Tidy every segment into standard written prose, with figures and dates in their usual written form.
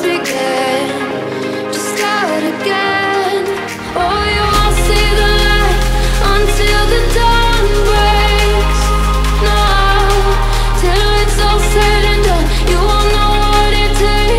began. Just start again. Oh, you won't see the light until the dawn breaks. No, till it's all said and done, you won't know what it takes.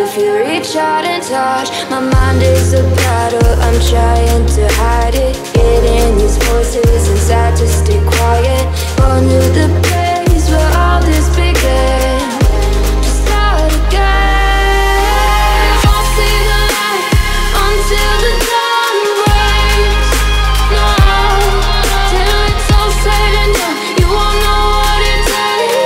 If you reach out and touch, my mind is a battle, I'm trying to hide it. Getting these voices inside to stay quiet. Born to the place where all this began. Just start again. Don't see the light until the dawn breaks. No, till it's all said and done, you won't know what it takes.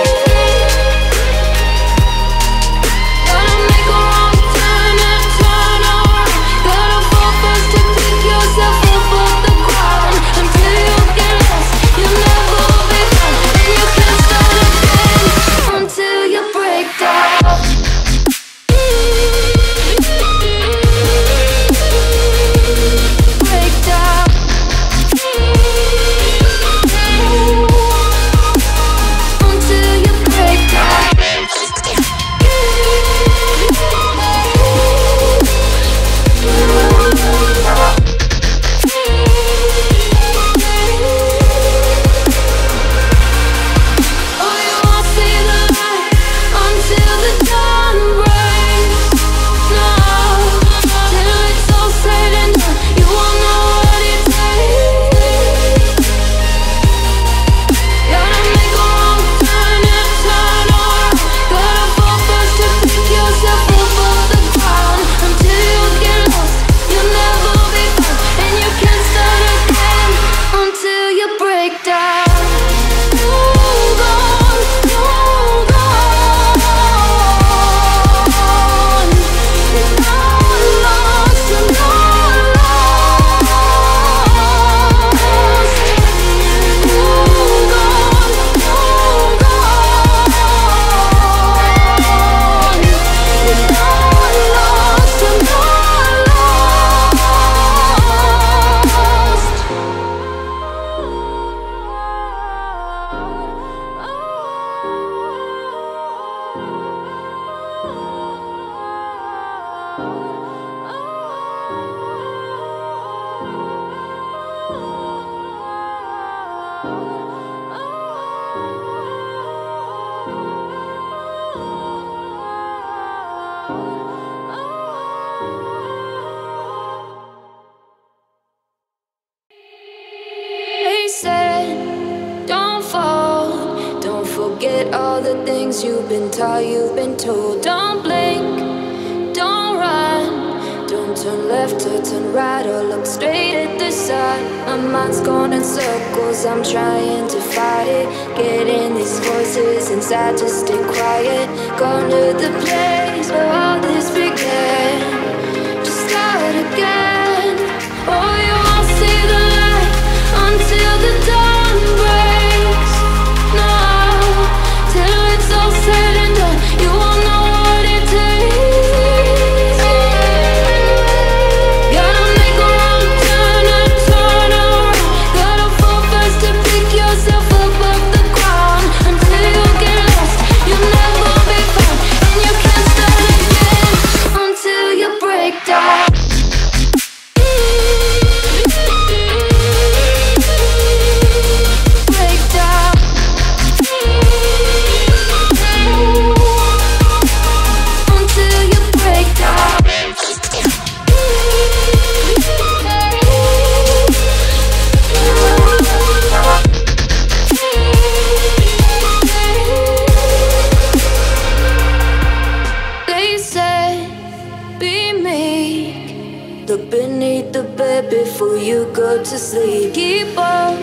go to sleep. Keep on,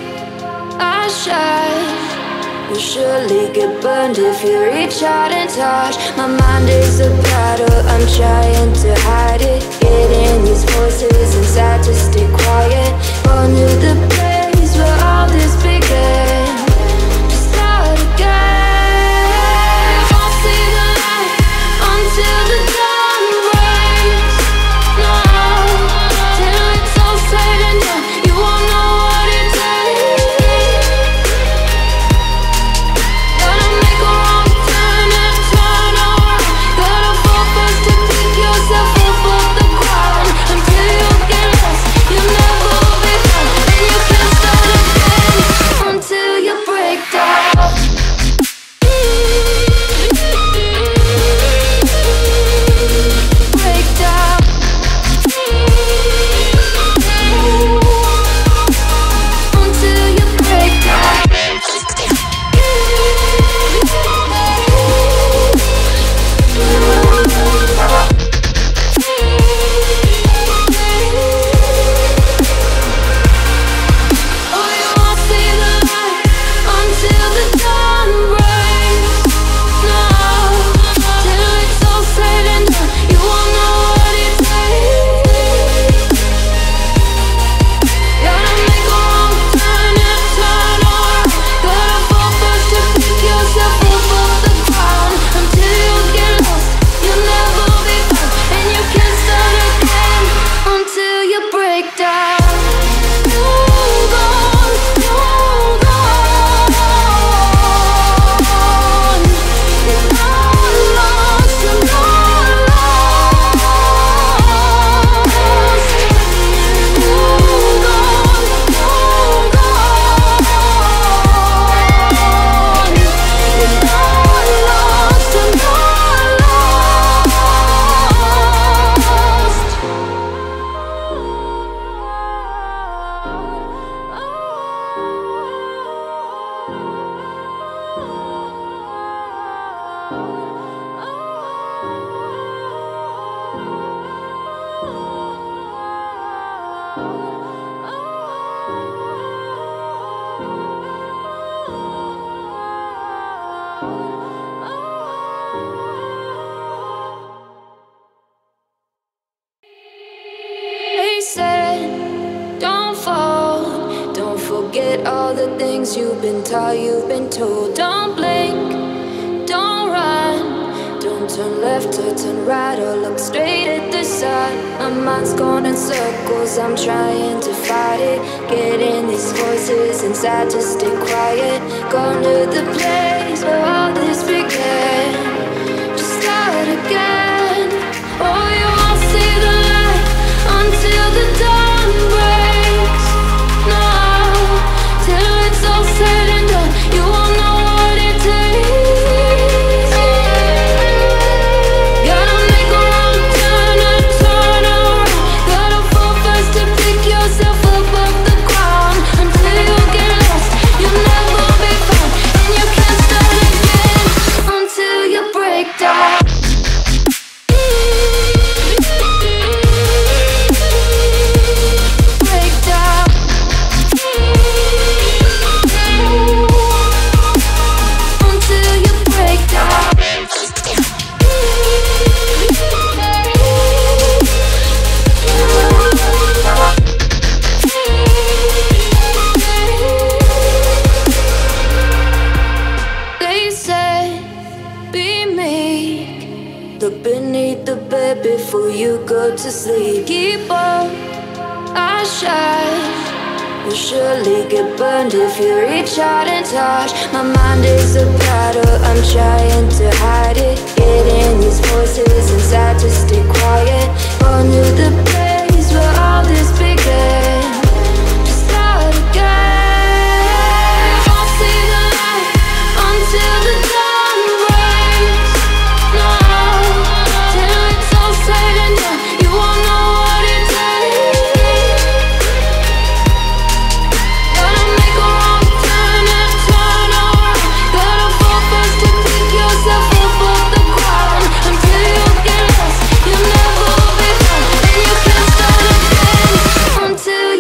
I shine. You'll surely get burned if you reach out and touch. My mind is a battle, I'm trying to hide it. Getting these voices inside to stay quiet. On to the place where all this began. To start again. Won't see the light until the dawn breaks. No, till it's all said and done. You won't know what it takes. Gotta make a wrong turn and turn around. Gotta fall first to pick yourself up off the ground. Until you get lost, you'll never be found. And you can start again until you break down. Forget all the things you've been taught, you've been told. Don't blink, don't run. Don't turn left or turn right or look straight at the sun. My mind's going in circles, I'm trying to fight it. Getting these voices inside to stay quiet. Gone to the place where all this began. Just start again. Oh, you won't see the light until the dawn breaks. No. Till it's all said and done, you won't know what it takes. Gotta make a wrong turn and turn around. Gotta fall first to pick yourself up off the ground. Until you get lost, you'll never be found. And you can't start again until you break down. Before you go to sleep, keep on, I shine. You'll surely get burned if you reach out and touch. My mind is a battle, I'm trying to hide it. Getting these voices inside to stay quiet. On to the place where all this began. To start again. Won't see the light until the dawn breaks. No. You won't know what it takes. Gotta make a wrong turn and turn around. Gotta fall first to pick yourself up off the ground. Until you get lost, you'll never be found. And you can't start again until you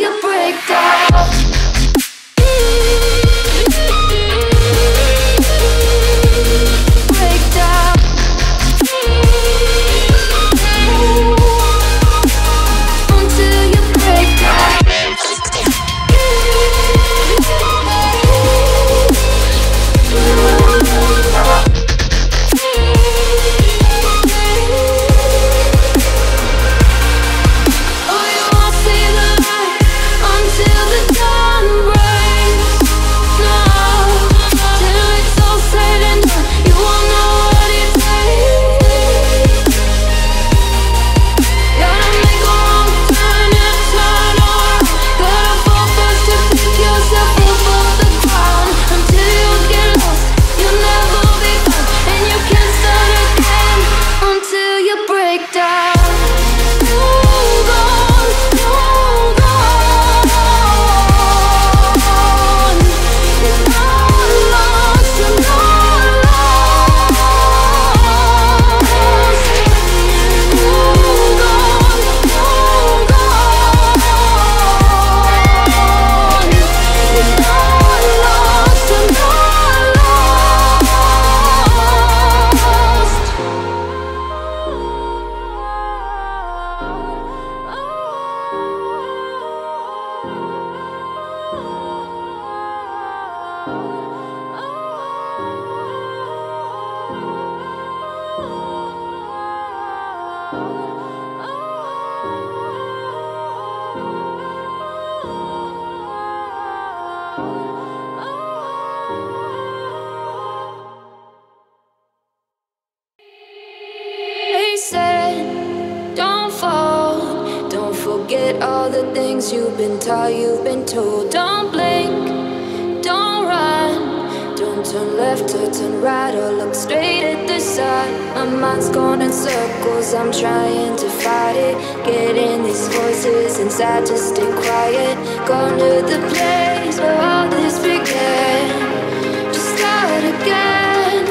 things you've been taught, you've been told. Don't blink, don't run, don't turn left or turn right or look straight at the sun. My mind's going in circles, I'm trying to fight it. Getting these voices inside to stay quiet. Gone to the place where all this began. Just start again.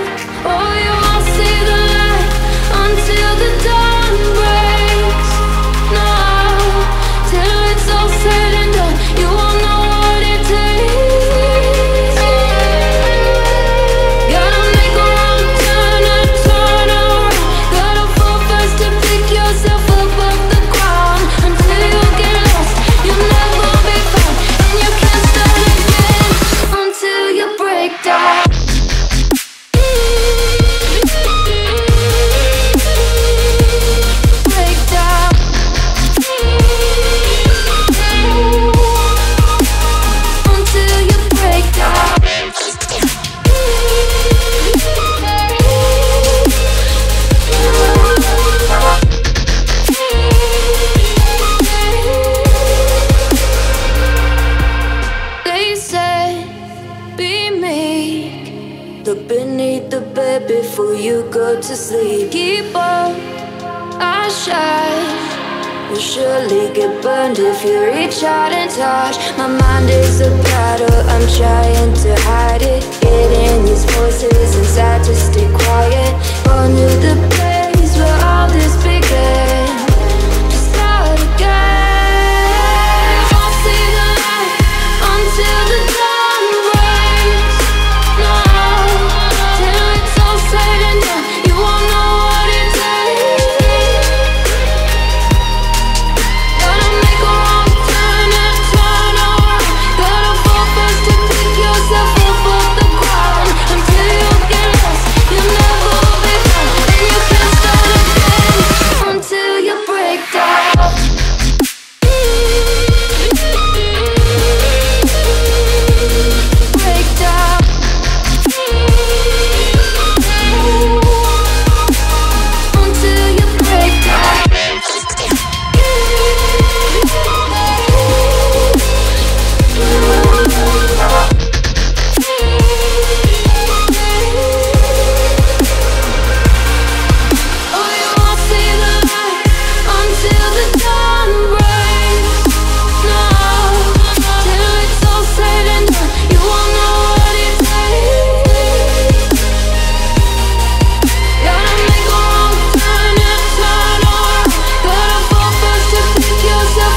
Oh, you won't see the light until the dawn breaks. No, till it's all said and done, you won't know what it takes. Gotta make a wrong turn and turn around. Gotta fall fast to pick yourself up off the ground. Until you get lost, you'll never be found. And you can't start again until you break down. Before you go to sleep, keep up, I shine. You'll surely get burned if you reach out and touch. My mind is a battle, I'm trying to hide it. Getting these voices inside to stay quiet. Born to the place where all this began. Just start again. You won't see the light until the dawn breaks. No. You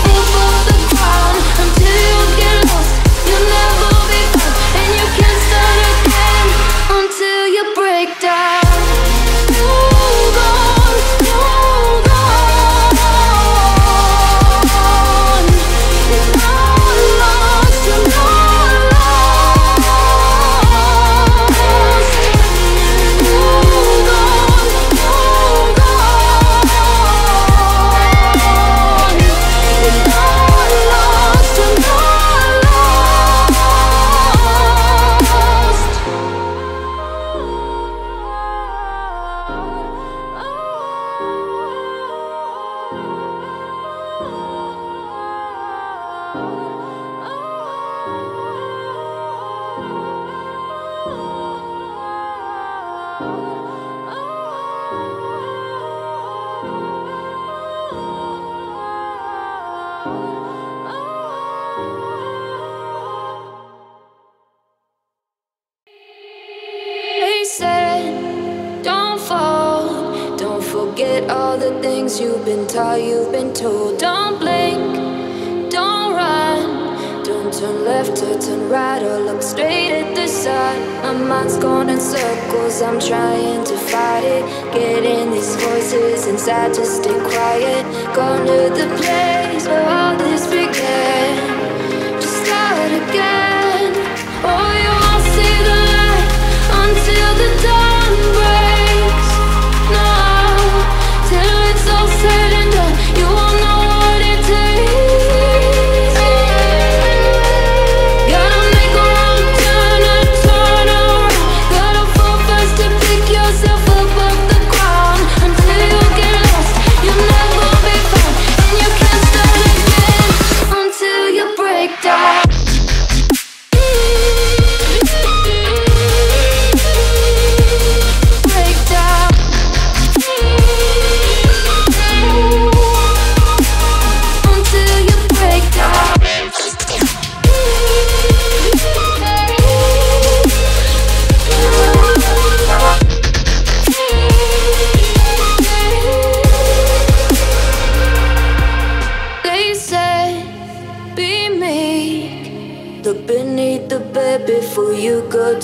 won't know what it takes. Gotta make a wrong turn and turn around. Gotta fall fast to pick yourself up off the ground. Until you get lost, you'll never be found. And you can't start again until you break down. All the things you've been taught, you've been told. Don't blink, don't run, don't turn left or turn right or look straight at the sun. My mind's going in circles, I'm trying to fight it. Getting these voices inside to stay quiet. Gone to the place where all this began. Just start again. Oh, you won't see the light until the dawn breaks. No. Till it's all said and done, you won't know what it takes. Gotta make a wrong turn and turn around. Gotta fall fast to pick yourself up off the ground. Until you get lost, you'll never be found. And you can't start again until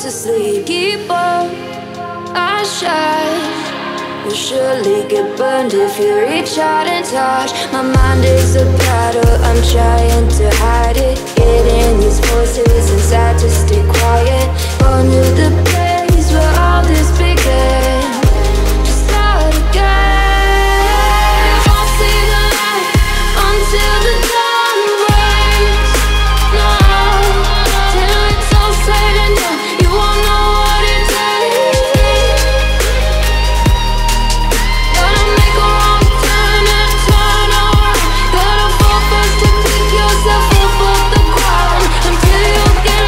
to sleep. Keep up, I shine. You'll surely get burned if you reach out and touch. My mind is a battle, I'm trying to hide it. Getting these voices inside to stay quiet. Born to the place where all this began. Just start again. I'll see the light until the dawn breaks.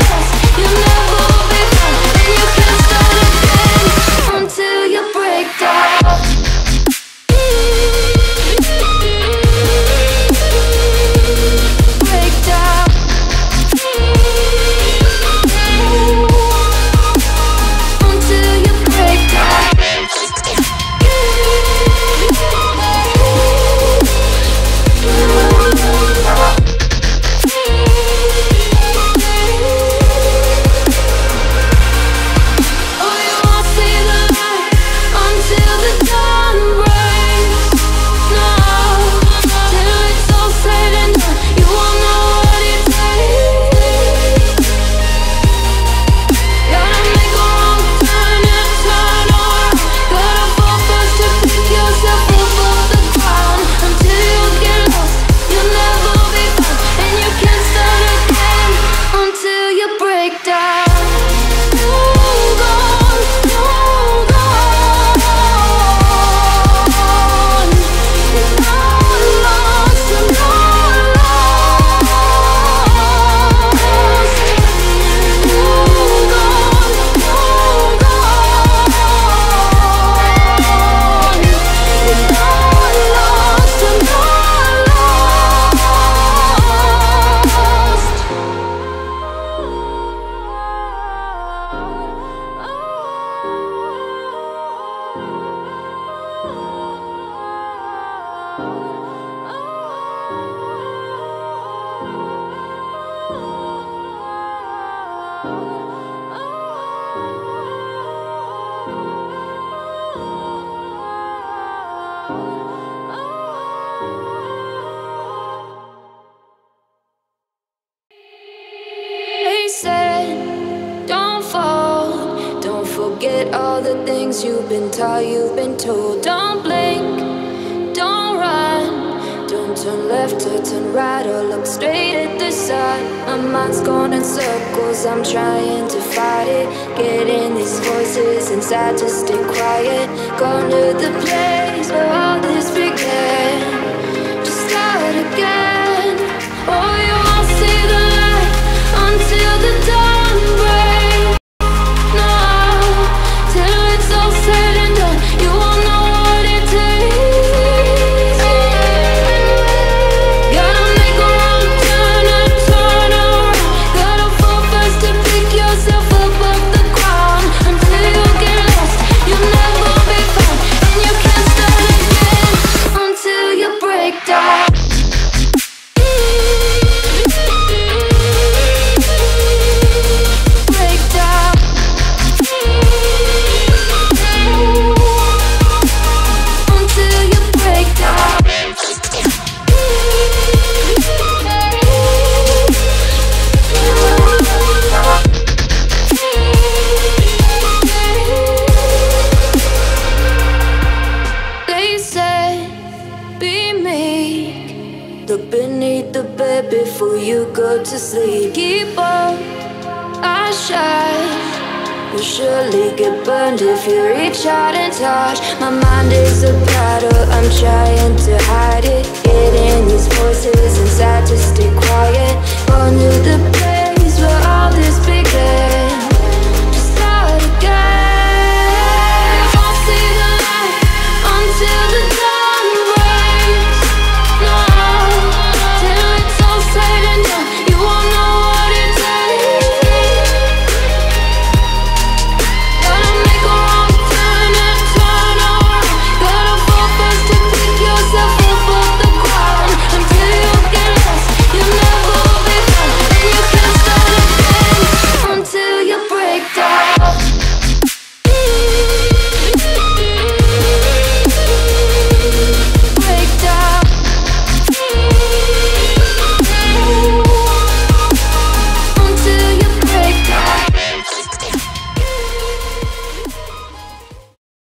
Now, till it's all said and done, you won't know what it takes. Gotta make a wrong turn and turn around. Gotta fall first to pick yourself up off the ground. Until you get lost, you'll never be found. And you can start again until you break down. Forget all the things you've been taught, you've been told. Don't blink, don't run. Don't turn left or turn right or look straight at the sun. My mind's going in circles, I'm trying to fight it. Getting these voices inside to stay quiet. Gone to the place where all this began. Just start again. Oh, you won't see the light until the dawn breaks. Said and done, you won't know what it takes. Gotta make a wrong turn and turn around. Gotta fall first to pick yourself up off the ground. Until you get lost, you'll never be found. And you can't start again until you break down. Before you go to sleep, keep up, I shine. You'll surely get burned if you reach out and touch. My mind is a battle, I'm trying to hide it. Getting these voices inside to stay quiet. Born to the place where all this began.